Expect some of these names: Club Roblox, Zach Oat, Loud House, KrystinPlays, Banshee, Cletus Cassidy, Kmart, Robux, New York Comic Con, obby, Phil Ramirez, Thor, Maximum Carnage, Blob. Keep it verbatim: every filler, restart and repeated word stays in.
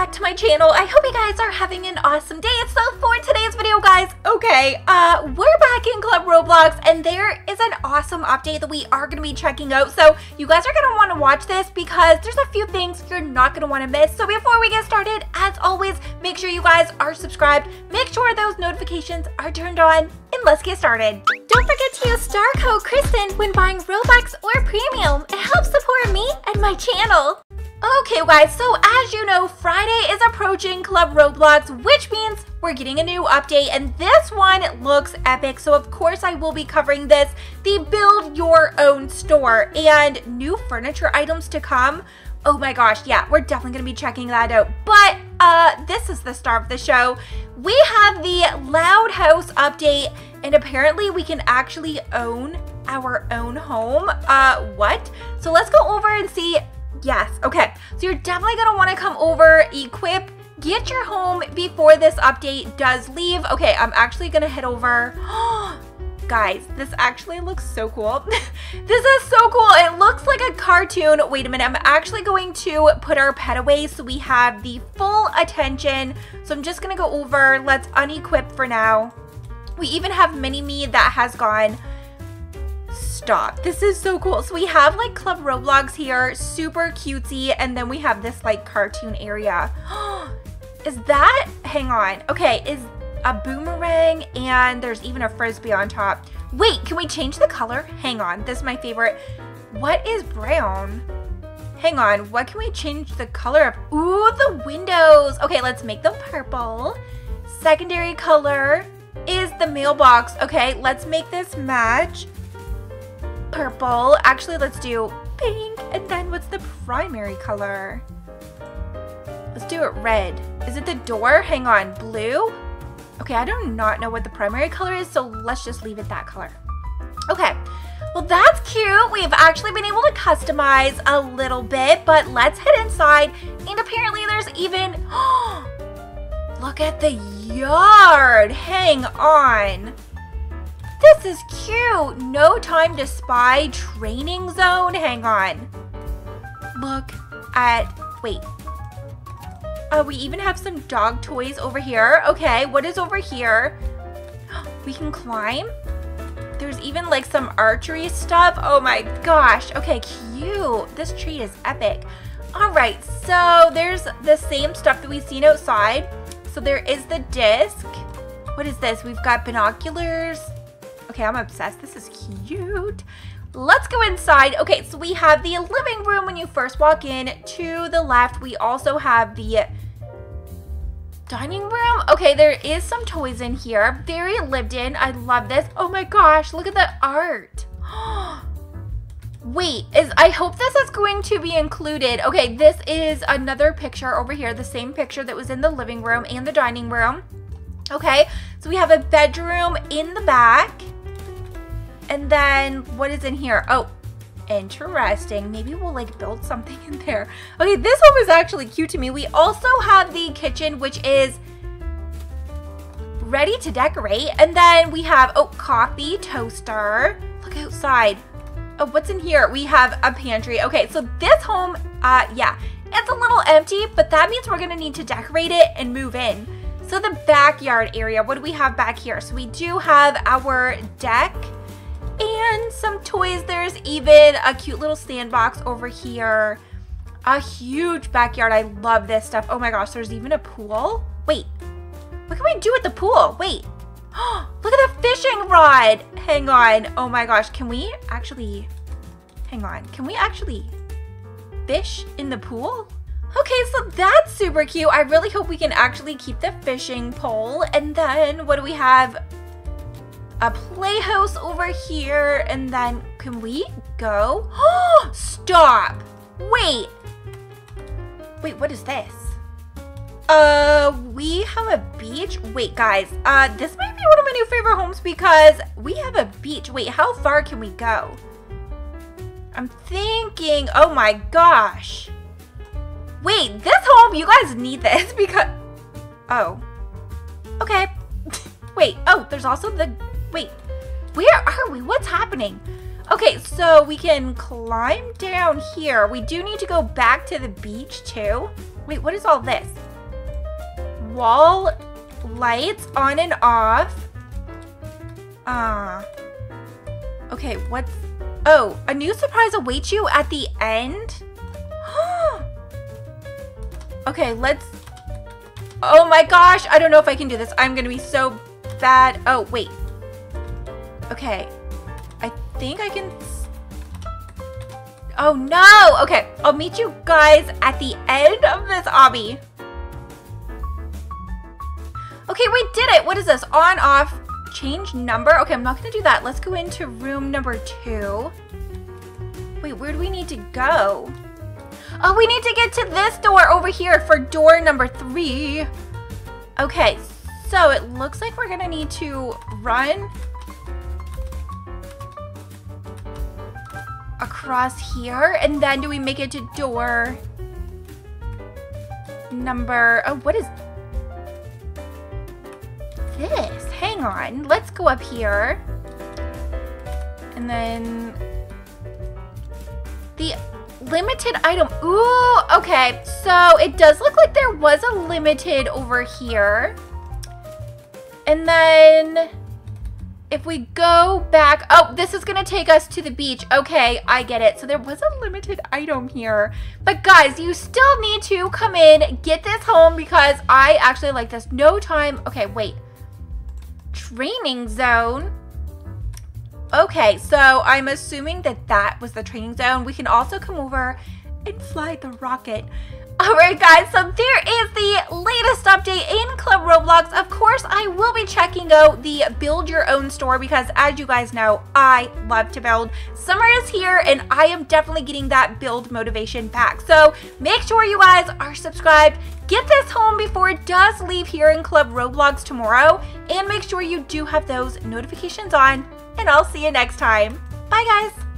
back to my channel. I hope you guys are having an awesome day. So for today's video, guys, okay, uh, we're back in Club Roblox, and there is an awesome update that we are going to be checking out. So you guys are going to want to watch this because there's a few things you're not going to want to miss. So before we get started, as always, make sure you guys are subscribed. Make sure those notifications are turned on, and let's get started. Don't forget to use star code KRYSTIN when buying Robux or Premium. It helps support me and my channel. Okay guys, so as you know, Friday is approaching Club Roblox, which means we're getting a new update, and this one looks epic. So of course I will be covering this, the build your own store and new furniture items to come. Oh my gosh, yeah, we're definitely going to be checking that out. But uh, this is the star of the show. We have the Loud House update, and apparently we can actually own our own home. Uh, what? So let's go over and see. Yes, okay, so you're definitely going to want to come over, equip, get your home before this update does leave. Okay, I'm actually going to head over. Guys, this actually looks so cool. This is so cool. It looks like a cartoon. Wait a minute, I'm actually going to put our pet away so we have the full attention. So I'm just going to go over. Let's unequip for now. We even have Mini-Me that has gone. Stop. This is so cool. So we have like Club Roblox here, super cutesy, and then we have this like cartoon area. Is that, hang on, okay, is a boomerang, and there's even a frisbee on top. Wait, can we change the color? Hang on, this is my favorite. What is brown? Hang on, what can we change the color of? Ooh, the windows. Okay, let's make them purple. Secondary color is the mailbox. Okay, let's make this match. Purple. Actually, let's do pink. And then what's the primary color? Let's do it red. Is it the door? Hang on. Blue? Okay, I do not know what the primary color is, so let's just leave it that color. Okay. Well, that's cute. We've actually been able to customize a little bit, but let's head inside. And apparently there's even... Look at the yard. Hang on. This is cute. No time to spy training zone. Hang on. Look at, wait. Uh, we even have some dog toys over here. Okay, what is over here? We can climb. There's even like some archery stuff. Oh my gosh. Okay, cute. This tree is epic. All right, so there's the same stuff that we've seen outside. So there is the disc. What is this? We've got binoculars. Okay, I'm obsessed. This is cute. Let's go inside. Okay, so we have the living room when you first walk in. To the left, we also have the dining room. Okay, there is some toys in here. Very lived in. I love this. Oh my gosh, look at the art. Wait, is I hope this is going to be included. Okay, this is another picture over here. The same picture that was in the living room and the dining room. Okay, so we have a bedroom in the back. And then what is in here? Oh, interesting. Maybe we'll like build something in there. Okay, this one was actually cute to me. We also have the kitchen, which is ready to decorate. And then we have, oh, coffee, toaster. Look outside. Oh, what's in here? We have a pantry. Okay, so this home, uh, yeah, it's a little empty, but that means we're gonna need to decorate it and move in. So the backyard area, what do we have back here? So we do have our deck. And some toys. There's even a cute little sandbox over here. A huge backyard. I love this stuff. Oh my gosh, there's even a pool. Wait, what can we do with the pool? Wait, look at the fishing rod. Hang on. Oh my gosh, can we actually, hang on. Can we actually fish in the pool? Okay, so that's super cute. I really hope we can actually keep the fishing pole. And then what do we have? A playhouse over here, and then can we go? Oh, stop! Wait! Wait, what is this? Uh, we have a beach? Wait, guys, uh, this might be one of my new favorite homes because we have a beach. Wait, how far can we go? I'm thinking, oh my gosh. Wait, this home, you guys need this because, oh, okay. Wait, oh, there's also the, wait, where are we? What's happening? Okay, so we can climb down here. We do need to go back to the beach too. Wait, what is all this? wall lights on and off. Ah. Uh, okay, what's... Oh, a new surprise awaits you at the end? Okay, let's... Oh my gosh, I don't know if I can do this. I'm gonna be so bad. Oh, wait. Okay. I think I can... Oh no! Okay, I'll meet you guys at the end of this obby. Okay, we did it! What is this? On, off, change number? Okay, I'm not gonna do that. Let's go into room number two. Wait, where do we need to go? Oh, we need to get to this door over here for door number three. Okay, so it looks like we're gonna need to run across here, and then do we make it to door number... Oh, what is this? Hang on, let's go up here, and then the limited item. Ooh, okay, so it does look like there was a limited over here, and then if we go back, oh, this is gonna take us to the beach. Okay, I get it. So there was a limited item here. But guys, you still need to come in, get this home, because I actually like this. No time. Okay, wait. Training zone. Okay, so I'm assuming that that was the training zone. We can also come over and fly the rocket. Alright guys, so there is the latest update in Club Roblox. Of course, I will be checking out the build your own store because as you guys know, I love to build. Summer is here and I am definitely getting that build motivation back. So make sure you guys are subscribed. Get this home before it does leave here in Club Roblox tomorrow. And make sure you do have those notifications on. And I'll see you next time. Bye guys.